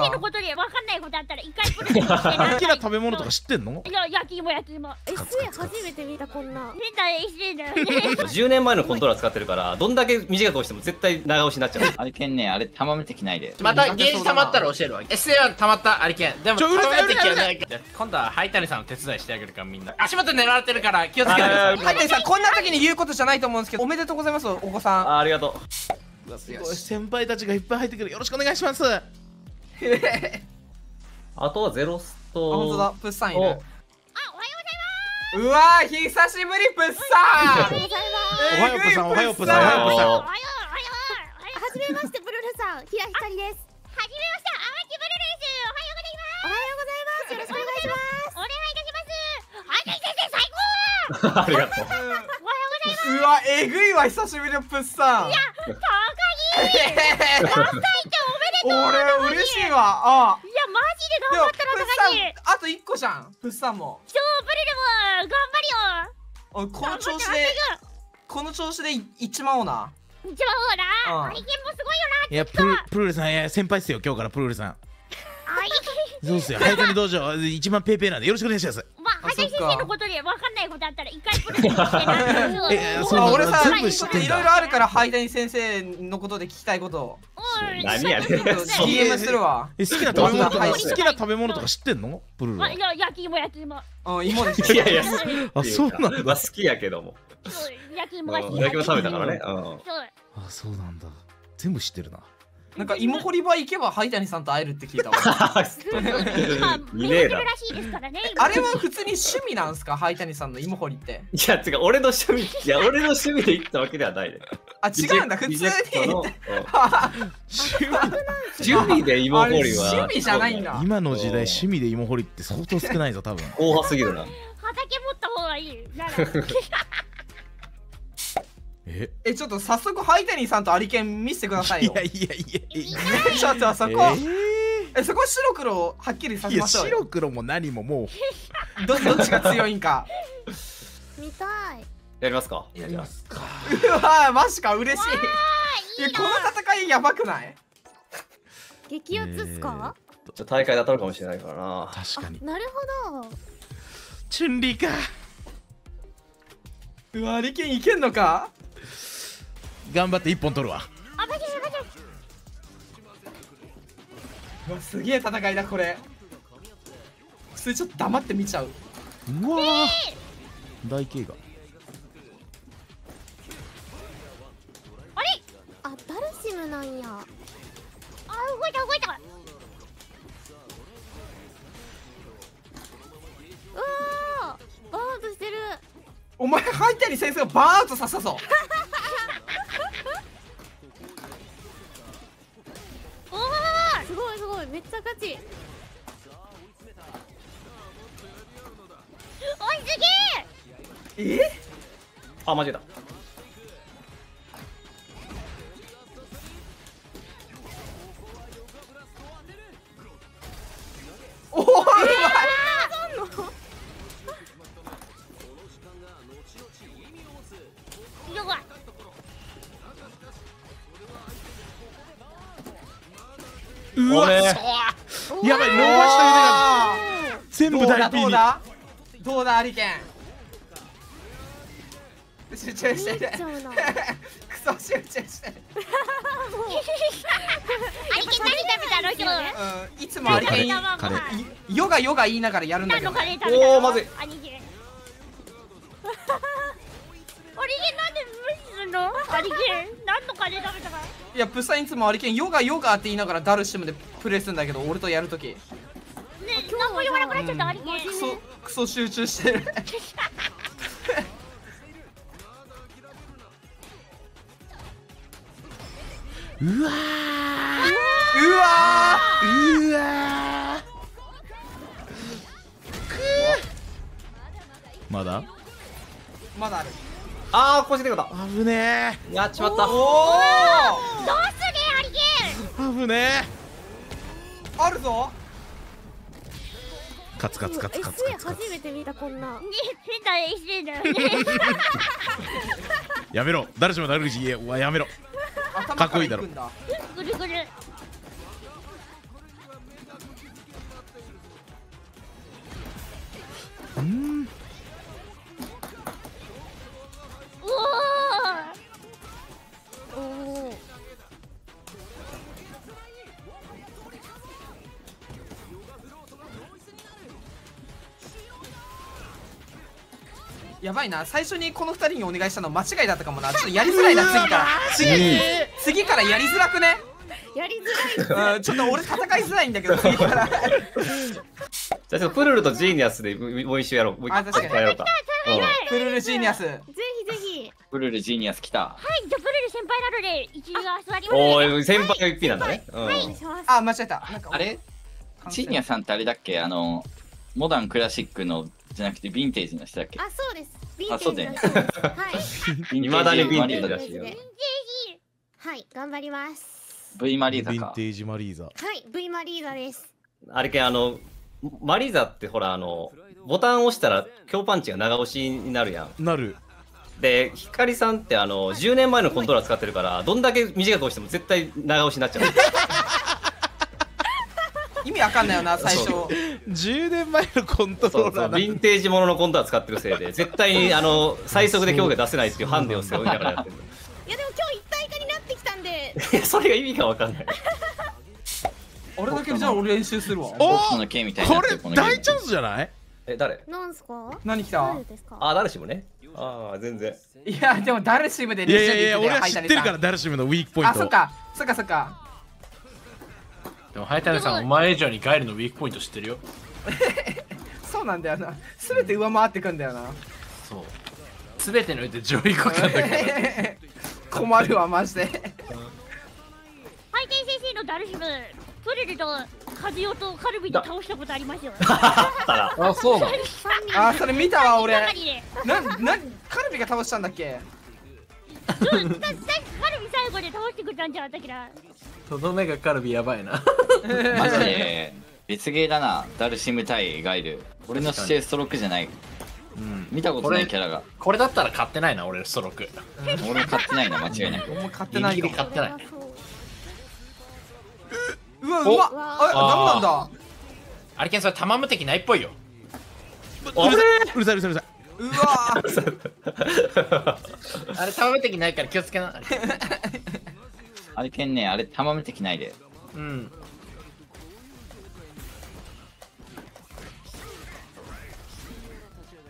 生のことで分かんないことあったら一回プレゼントしてな。好きな食べ物とか知ってんの？いや、焼き芋。SE 初めて見たこんな。変だよ、SE だよね。10年前のコントローラー使ってるから、どんだけ短く押しても絶対長押しになっちゃう。アリケンね、あれ玉めてきないで。またゲージ溜まったら教えるわ。SE は溜まったアリケン。でも溜めてきはないから。今度は灰谷さんの手伝いしてあげるからみんな。足元狙われてるから気をつけてください。灰谷さんこんな時に言うことじゃないと思うんですけど、おめでとうございますお子さん。ありがとう。すごい先輩たちがいっぱい入ってくる。よろしくお願いします。あとはゼロスと。本当だ、プッサンいる。あ、おはようございます。うわー、久しぶりプッサン。おはようプッサン、おはようプッサン、おはようプッサン。はじめましてブルルさん、平井ひかりです。はじめまして、あまきブルルです。おはようございます。おはようございます。よろしくお願いします。お願いいたします。はじめ先生最高。ありがとう。おはようございます。うわ、えぐいわ、久しぶりのプッサン。いや。高木、おめでとう。俺嬉しいわ。ああ、いやマジで頑張ったな高木。あと1個じゃん。プッサンも。超ブリルも頑張るよ。この調子で1万をな。アリケンもすごいよな。いやプルルさん、いや先輩っすよ今日からプルルさん。そうっすよ。早くに道場一番ペーペーなんでよろしくお願いします。まあ林先生のことで分かんないことあったら一回プレゼントしてね。俺さいろいろあるから林先生のことで聞きたいことを。何やねん。DM するわ。好きな食べ物とか知ってんの？プルル。いや焼き芋。芋です。いやいや。あ、そうなの。好きやけども。焼き芋食べたからね。あ、そうなんだ。全部知ってるな。なんか芋掘り場行けば灰谷さんと会えるって聞いたわ。あれは普通に趣味なんですか、灰谷さんの芋掘りって。いや、違う、俺の趣味、いや、俺の趣味で行ったわけではないで。あ、違うんだ、普通に。趣味で芋掘りは。趣味じゃないんだ。今の時代、趣味で芋掘りって相当少ないぞ、多分。大派すぎるな。畑持った方がいい。ちょっと早速ハイタニーさんとアリケン見せてくださいよ。いやちょっとそこ白黒はっきりさせましょう。白黒も何ももうどっちが強いんか見たい。やりますか。うわーマジか、嬉しい。この戦いやばくない？激アツっすか？大会で当たるかもしれないからな。確かに。なるほど、チュンリーか。うわ、アリケンいけんのか。頑張って1本取るわ。すげえ戦いだこれ。普通ちょっと黙って見ちゃう。うわー、大Kがあれ、あ、ダルシムなんや。あ、動いた。うわー、バーンとしてる。お前入ったり先生がバーンと刺したぞ。めっちゃ勝ち。おい、すげえ。あ、間違えた。おお、うまい。うわ、やばい、逃した腕が全部大ピンに。どうだアリケン。集中してて。クソ集中して。アリケン何食べたの今日？いつもアリケンヨガ言いながらやるんだけど。おお、まずい。アリケンなんで無視するの？アリケン何のカレー食べたか。いや、プッサンいつもアリケンヨガって言いながらダルシムでプレイするんだけど、俺とやるときね、何も言わなくなっちゃった。アリケンクソ集中してる。うわまだある。あー、こじれ方危ねえ。やっちまった。おお、どうすねアリケン。危ねえ。あるぞ。カツ初めて見たこんな。変だよ。やめろ、誰しもダルジはやめろ。かっこいいだろ。ぐるぐる。うん。おお。やばいな、最初にこの2人にお願いしたの間違いだったかもな。ちょっとやりづらいな、次から次からやりづらくね。やりづらい、うん、ちょっと俺戦いづらいんだけど次からじゃあちょっとプルルとジーニアスでもう一周やろう。もう一回やろうか。プルルジーニアス、ぜひぜひ。プルルジーニアス来た。はい、じゃあプルル先輩なので一流は座ります。おお、先輩が 1P なんだね。あ、間違えた。あれジーニアさんってあれだっけ、モダンクラシックのじゃなくてヴィンテージの人だっけ。あ、そうです。あ、そうだよね。はい。いまだにヴィンテージだし。ヴィンテージ。はい、頑張ります。V マリーザか。ヴィンテージマリーザ。はい、V マリーザです。あれけマリーザってほらボタンを押したら強パンチが長押しになるやん。なる。でヒカリさんって10年前のコントローラー使ってるからどんだけ短く押しても絶対長押しになっちゃう。意味わかんないよな、最初。10年前のコントローラーヴィンテージもののコントローラー使ってるせいで絶対に最速で強化出せないっていうハンデを背負いながらやってる。いやでも今日一体化になってきたんでそれが意味がわかんない。俺だけじゃあ俺練習するわ。おお、これ大チャンスじゃない？え、誰？なんすか？何来た？あ、ダルシムね。ああ、全然。いやでもダルシムで練習できる。いやいや俺は知ってるから、ダルシムのウィークポイント。あ、そっかそっかそっか。でもハイタネさんお前以上にガイルのウィークポイント知ってるよ。そうなんだよな。すべて上回ってくんだよな。そう。すべての上で上位互換だから。困るわマジで。ハイタネ先生のダルシム。プルルとカズヨとカルビで倒したことありますよ。あ、そうなの。あ、それ見たわ俺。カルビが倒したんだっけ。カルビ最後で倒してくれたんじゃん、だけど。とどめがカルビやばいな。マジで別ゲーだな、ダルシム対ガイル。俺の指定ストロークじゃない。見たことないキャラが。これだったら買ってないな、俺のストローク。俺買ってないな、間違いない。俺も買ってないよ。買ってない。うわうわ、あ、ダメなんだ。あれけんそれ玉無敵ないっぽいよ。うるさいうるさいうるさい。うわ。あれ玉無敵ないから気をつけな。あれけんね、あれ玉無敵ないで。うん。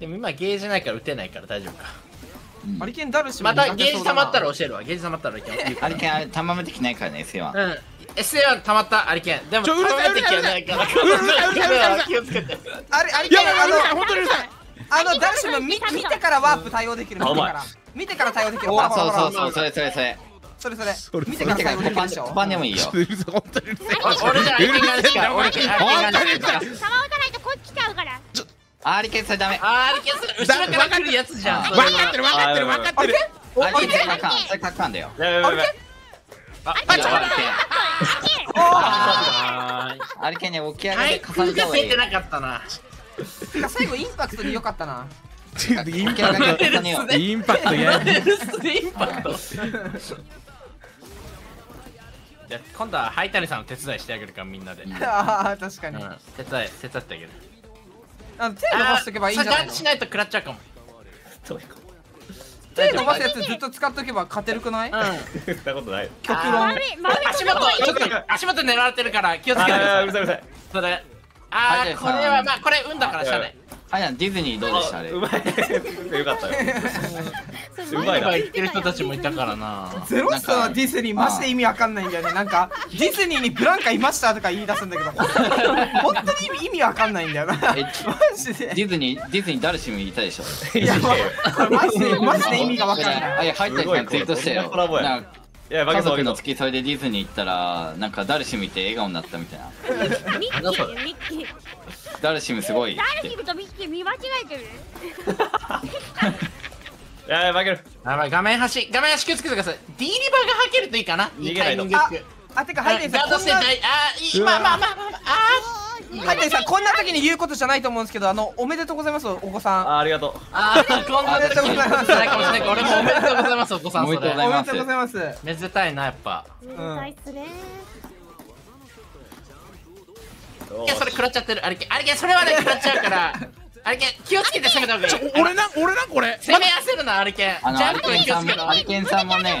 でも今ゲージないから打てないから大丈夫か。あれけんダルシム。またゲージ溜まったら教えるわ。ゲージ溜まったら。あれけんあれ玉無敵ないからね、セワン。うん。S1 たまったありけん。でもうるさい気をつけて。ありけん本当にうるさい。ダルシム見てからワープ対応できる。見てから対応できる。そうそうそれそれそれそれそれ見てから対応できる。コパンでもいいよ。俺じゃありけんがあるしか俺けんがあるしか。玉打たないとこっち来ちゃうから。ありけんそれダメ。ありけんそれ後ろから来るやつじゃん。分かってる分かってる分かってる。ありけんそれかかんだよ。ありけん。ありけん。あれけね、起き上がり重ねた方がいい。最後インパクトで良かったな。インパクト、インパクトやる。インパクト。じゃ今度はハイタニさんの手伝いしてあげるからみんなで。ああ確かに。手伝ってあげる。あ、手伸ばしとけばいいんじゃないの？しないと食らっちゃうかも。手伸ばすやつずっと使っとけば勝てるくない？うん。なことない。極論。足元ちょっと足元狙われてるから気をつけてください。うるさいうるさい。それ。ああこれはまあこれ運だからしゃあない。あやんディズニーどうでしたあれ？うまい。よかったよ。うまいな。言ってる人たちもいたからな。ゼロスのディズニーマジで意味わかんないんだよね。なんかディズニーにブランカいましたとか言い出すんだけど、本当に意味わかんないんだよな。マジで。ディズニーダルシムいたでしょ。いやマジで意味がわかんない。あやハイタイさんツイートしてよ。家族の付き添いでディズニー行ったらなんかダルシムいて笑顔になったみたいな。ダルシムすごい。ダルシムとミッキー見間違えてる。やばい負ける。やばい画面端気をつけてください。Dリバーがはけるといいかな。逃げないの。あてかハイタイさんこんなハイタイさんこんな時に言うことじゃないと思うんですけどおめでとうございますお子さん。ありがとう。こんな時に言うことじゃないかもしれない。俺もおめでとうございますお子さん。おめでとうございます。めでたいなやっぱ。いやそれ食らっちゃってるあれけそれはね食らっちゃうから。アリケン気をつけて攻めた方がいい。俺なんこれ攻め焦るなアリケン。ジャンプに気をつけろ。アリケンさんもね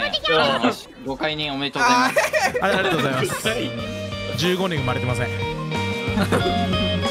ご解任おめでとうございます。ありがとうございます。15人生まれてません。